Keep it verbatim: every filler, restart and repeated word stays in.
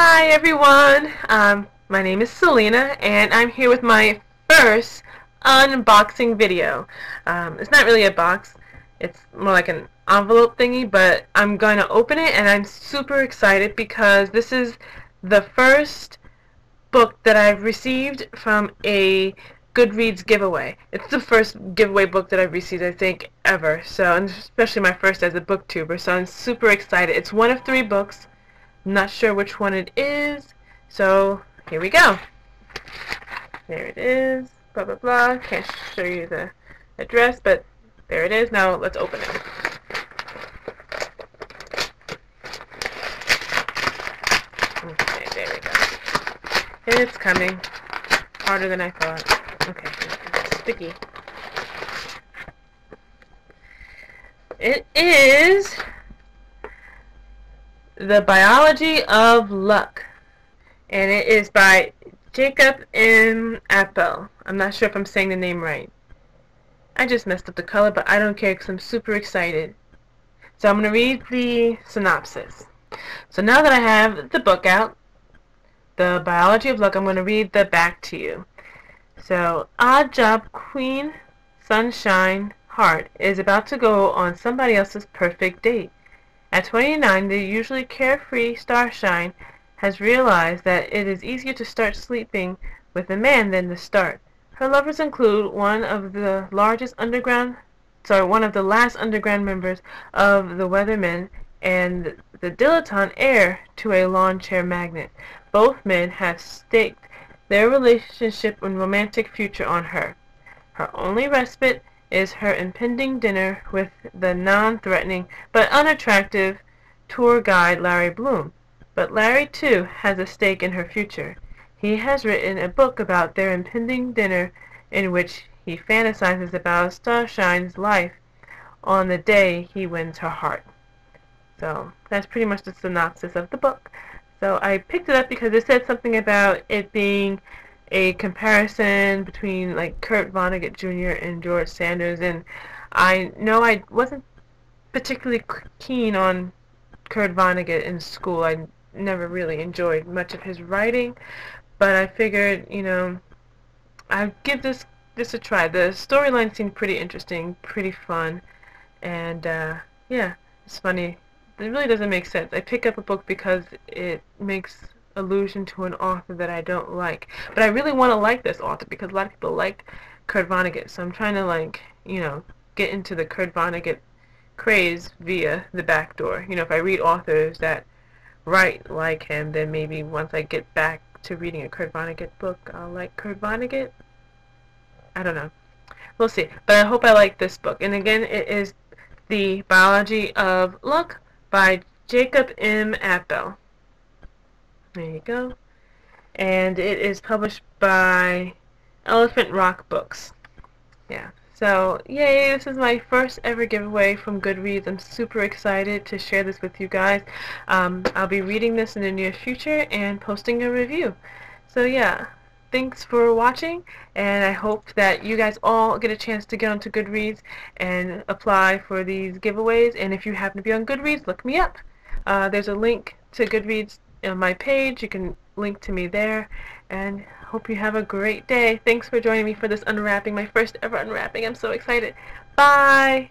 Hi everyone, um, my name is Selena and I'm here with my first unboxing video. Um, it's not really a box, it's more like an envelope thingy, but I'm going to open it and I'm super excited because this is the first book that I've received from a Goodreads giveaway. It's the first giveaway book that I've received, I think, ever, so, and especially my first as a booktuber, so I'm super excited. It's one of three books. Not sure which one it is, so here we go. There it is, blah blah blah. Can't show you the address, but there it is. Now let's open it. Okay, there we go. It's coming harder than I thought. Okay, it's sticky. It is The Biology of Luck, and it is by Jacob M. Appel. I'm not sure if I'm saying the name right. I just messed up the color, but I don't care because I'm super excited. So I'm going to read the synopsis. So now that I have the book out, The Biology of Luck, I'm going to read the back to you. So, odd job queen Starshine Hart is about to go on somebody else's perfect date. At twenty-nine, the usually carefree Starshine has realized that it is easier to start sleeping with a man than to start. Her lovers include one of the largest underground, sorry, one of the last underground members of the Weathermen and the dilettante heir to a lawn chair magnet. Both men have staked their relationship and romantic future on her. Her only respite is her impending dinner with the non-threatening but unattractive tour guide Larry Bloom. But Larry, too, has a stake in her future. He has written a book about their impending dinner in which he fantasizes about Starshine's life on the day he wins her heart. So that's pretty much the synopsis of the book. So I picked it up because it said something about it being a comparison between like Kurt Vonnegut Junior and George Saunders, and I know I wasn't particularly keen on Kurt Vonnegut in school. I never really enjoyed much of his writing, but I figured, you know, I'd give this this a try. The storyline seemed pretty interesting, pretty fun, and uh, yeah, it's funny. It really doesn't make sense. I pick up a book because it makes allusion to an author that I don't like, but I really want to like this author because a lot of people like Kurt Vonnegut, so I'm trying to, like, you know, get into the Kurt Vonnegut craze via the back door. You know, if I read authors that write like him, then maybe once I get back to reading a Kurt Vonnegut book, I'll like Kurt Vonnegut. I don't know. We'll see. But I hope I like this book. And again, it is The Biology of Luck by Jacob M. Appel. There you go. And it is published by Elephant Rock Books. Yeah. So, yay, this is my first ever giveaway from Goodreads. I'm super excited to share this with you guys. Um, I'll be reading this in the near future and posting a review. So, yeah. Thanks for watching, and I hope that you guys all get a chance to get onto Goodreads and apply for these giveaways. And if you happen to be on Goodreads, look me up. Uh, there's a link to Goodreads on my page. You can link to me there, and hope you have a great day. Thanks for joining me for this unwrapping, my first ever unwrapping. I'm so excited. Bye.